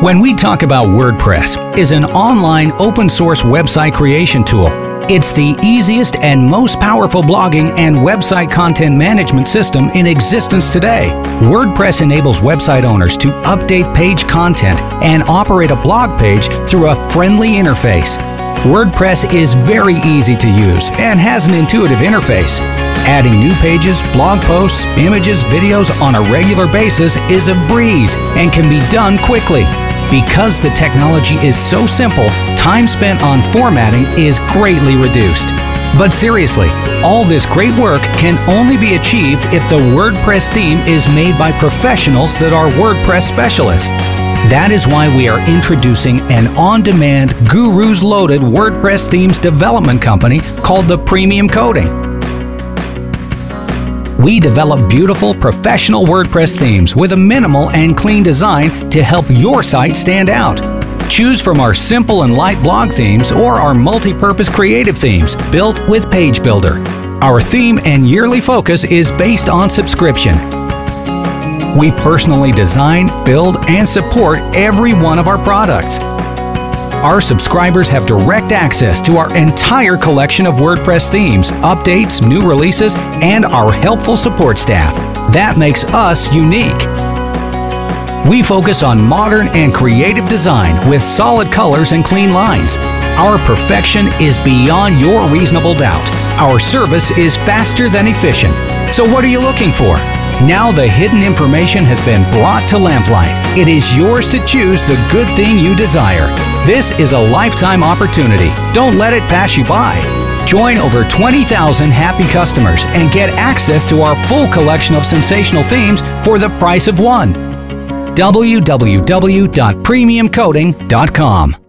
When we talk about WordPress, it's an online open source website creation tool. It's the easiest and most powerful blogging and website content management system in existence today. WordPress enables website owners to update page content and operate a blog page through a friendly interface. WordPress is very easy to use and has an intuitive interface. Adding new pages, blog posts, images, videos on a regular basis is a breeze and can be done quickly. Because the technology is so simple, time spent on formatting is greatly reduced. But seriously, all this great work can only be achieved if the WordPress theme is made by professionals that are WordPress specialists. That is why we are introducing an on-demand, gurus-loaded WordPress themes development company called the Premium Coding. We develop beautiful, professional WordPress themes with a minimal and clean design to help your site stand out. Choose from our simple and light blog themes or our multi-purpose creative themes built with Page Builder. Our theme and yearly focus is based on subscription. We personally design, build, and support every one of our products. Our subscribers have direct access to our entire collection of WordPress themes, updates, new releases, and our helpful support staff. That makes us unique. We focus on modern and creative design with solid colors and clean lines. Our perfection is beyond your reasonable doubt. Our service is faster than efficient. So what are you looking for? Now the hidden information has been brought to lamplight. It is yours to choose the good thing you desire. This is a lifetime opportunity. Don't let it pass you by. Join over 20,000 happy customers and get access to our full collection of sensational themes for the price of one. www.premiumcoding.com